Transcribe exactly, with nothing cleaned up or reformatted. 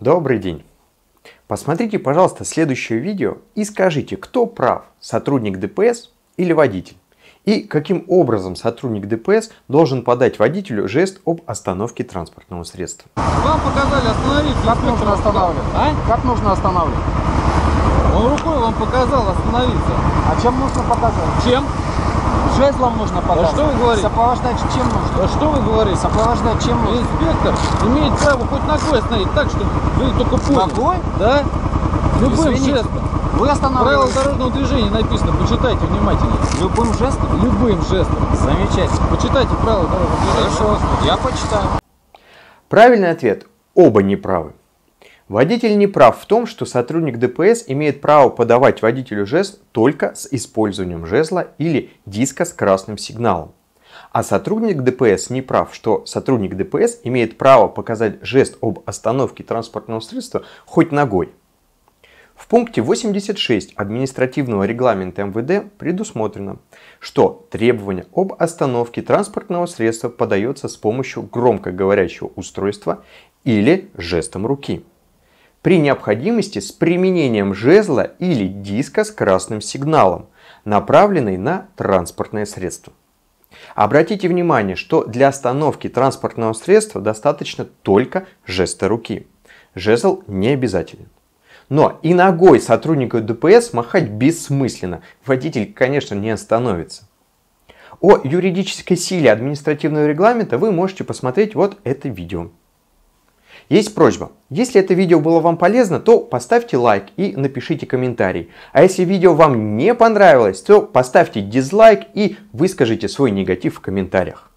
Добрый день! Посмотрите, пожалуйста, следующее видео и скажите, кто прав, сотрудник ДПС или водитель, и каким образом сотрудник ДПС должен подать водителю жест об остановке транспортного средства. Вам показали остановить. Как нужно останавливать? А? Как нужно останавливать? Он рукой вам показал остановиться. А чем нужно показать? Чем? Жезлом нужно показать. А что вы говорите? Сопровождать чем нужно? А что вы говорите? Сопровождать чем нужно? Инспектор имеет право хоть ногой остановить так, чтобы вы только поняли. Ногой? Да. Любым Извините. жестом. Вы останавливаете. Правила дорожного движения написано. Почитайте внимательно. Любым жестом? Любым жестом. Замечательно. Почитайте правила дорожного движения. Хорошо. Я почитаю. Правильный ответ. Оба неправы. Водитель не прав в том, что сотрудник ДПС имеет право подавать водителю жест только с использованием жезла или диска с красным сигналом. А сотрудник ДПС не прав, что сотрудник ДПС имеет право показать жест об остановке транспортного средства хоть ногой. В пункте восемьдесят шесть административного регламента МВД предусмотрено, что требование об остановке транспортного средства подается с помощью громкоговорящего устройства или жестом руки. При необходимости с применением жезла или диска с красным сигналом, направленный на транспортное средство. Обратите внимание, что для остановки транспортного средства достаточно только жеста руки. Жезл не обязателен. Но и ногой сотрудника ДПС махать бессмысленно. Водитель, конечно, не остановится. О юридической силе административного регламента вы можете посмотреть вот это видео. Есть просьба, если это видео было вам полезно, то поставьте лайк и напишите комментарий. А если видео вам не понравилось, то поставьте дизлайк и выскажите свой негатив в комментариях.